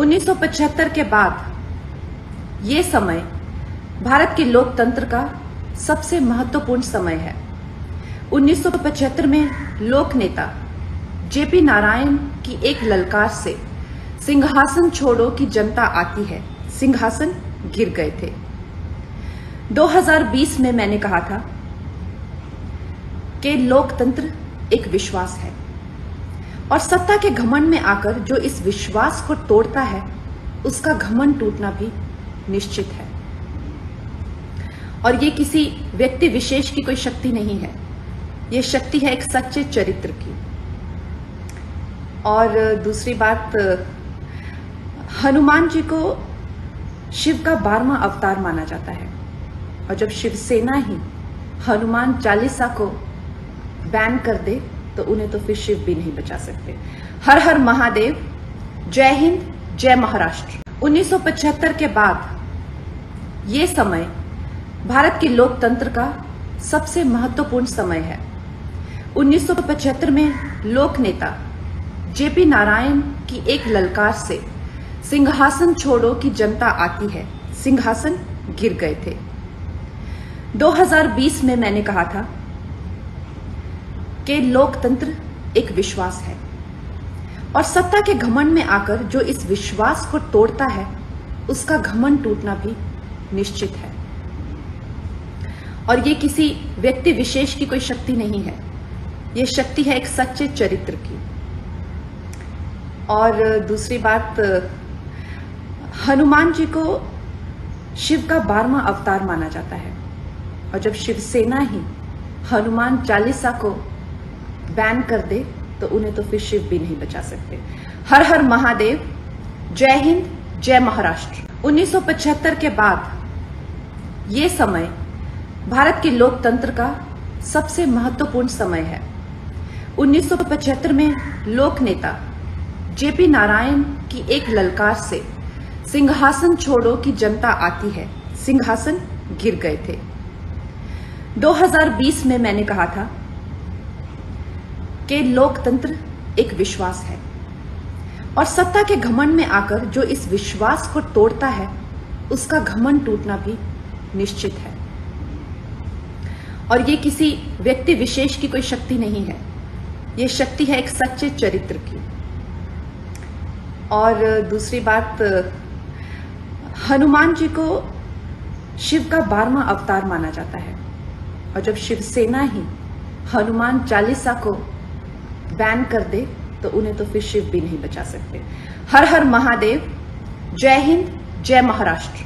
1975 के बाद ये समय भारत के लोकतंत्र का सबसे महत्वपूर्ण समय है। 1975 में लोक नेता जे पी नारायण की एक ललकार से सिंहासन छोड़ो की जनता आती है, सिंहासन गिर गए थे। 2020 में मैंने कहा था कि लोकतंत्र एक विश्वास है और सत्ता के घमंड में आकर जो इस विश्वास को तोड़ता है उसका घमंड टूटना भी निश्चित है। और ये किसी व्यक्ति विशेष की कोई शक्ति नहीं है, ये शक्ति है एक सच्चे चरित्र की। और दूसरी बात, हनुमान जी को शिव का 12वां अवतार माना जाता है और जब शिवसेना ही हनुमान चालीसा को बैन कर दे तो उन्हें तो फिर शिव भी नहीं बचा सकते। हर हर महादेव, जय हिंद, जय महाराष्ट्र। 1975 के बाद ये समय भारत के लोकतंत्र का सबसे महत्वपूर्ण समय है। 1975 में लोक नेता जे पी नारायण की एक ललकार से सिंहासन छोड़ो की जनता आती है, सिंहासन गिर गए थे। 2020 में मैंने कहा था कि लोकतंत्र एक विश्वास है और सत्ता के घमंड में आकर जो इस विश्वास को तोड़ता है उसका घमंड टूटना भी निश्चित है। और ये किसी व्यक्ति विशेष की कोई शक्ति नहीं है, ये शक्ति है एक सच्चे चरित्र की। और दूसरी बात, हनुमान जी को शिव का 12वां अवतार माना जाता है और जब शिवसेना ही हनुमान चालीसा को बैन कर दे तो उन्हें तो फिर शिव भी नहीं बचा सकते। हर हर महादेव, जय हिंद, जय महाराष्ट्र। 1975 के बाद ये समय भारत के लोकतंत्र का सबसे महत्वपूर्ण समय है। 1975 में लोक नेता जे पी नारायण की एक ललकार से सिंहासन छोड़ो की जनता आती है, सिंहासन गिर गए थे। 2020 में मैंने कहा था कि लोकतंत्र एक विश्वास है और सत्ता के घमंड में आकर जो इस विश्वास को तोड़ता है उसका घमंड टूटना भी निश्चित है। और ये किसी व्यक्ति विशेष की कोई शक्ति नहीं है, ये शक्ति है एक सच्चे चरित्र की। और दूसरी बात, हनुमान जी को शिव का 12वां अवतार माना जाता है और जब शिवसेना ही हनुमान चालीसा को बैन कर दे तो उन्हें तो फिर शिव भी नहीं बचा सकते। हर हर महादेव, जय हिंद, जय महाराष्ट्र।